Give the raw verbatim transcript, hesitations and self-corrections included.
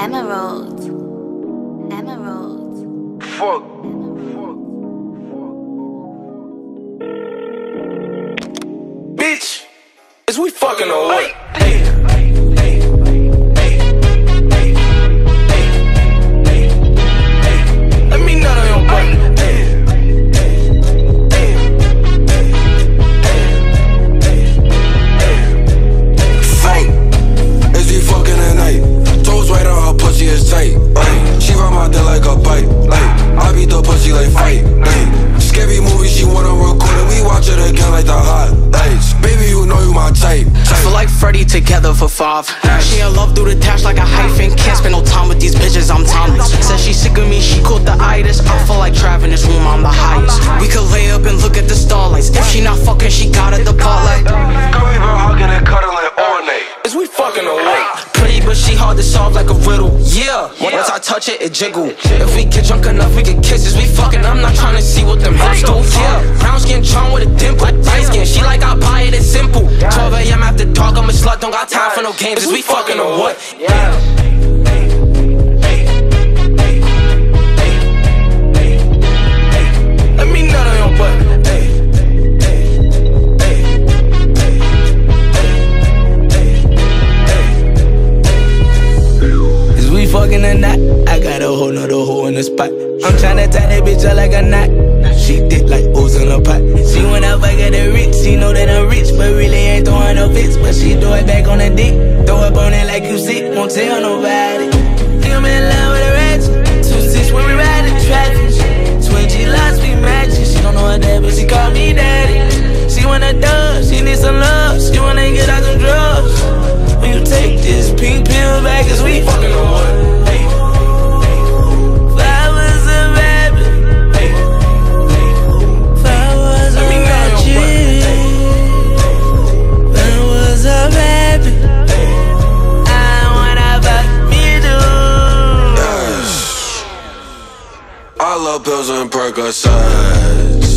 Emerald. Emerald. Fuck. Fuck. Fuck. Bitch, is we fucking or what? Hey. Together for five. She in love through the dash like a hyphen. Can't spend no time with these bitches, I'm timeless. Says she sick of me, she caught the itis. I feel like traveling this room, I'm the highest. We could lay up and look at the starlights. If she not fucking, she got at the pot like girl, we been hugging and cuddling all night. Is we fucking awake? Pretty, but she hard to solve like a riddle. Yeah, once I touch it, it jiggle. If we get drunk enough, we get kisses. We fucking, I'm not trying to see what them hips do. Yeah, brown skin, charm with a dimple. Light skin, she like I buy it, it's simple. twelve A M after dark, I'm a slut, don't got time for no games. Is we fucking or what? Yeah. Fucking a knot, I got a whole nother hole in the spot. I'm tryna tie that bitch up like a knot. She thick like O's in a pot. She wanna fuck at the rich, she know that I'm rich, but really ain't throwing no fits. But she throw it back on the dick, throw up on it like you sick, won't tell nobody. Think I'm in love with a ratchet, two six when we ride in traffic. Twenty lots we matching, she don't know her dad, but she call me daddy. She wanna dub, she need some love, she wanna get out them drugs. When you take this pink pill back, cause we fucking on one. Hey, flowers of happy. Hey, flowers of magic. Flowers of happy. I wanna fuck me too. I love pills and Percocets.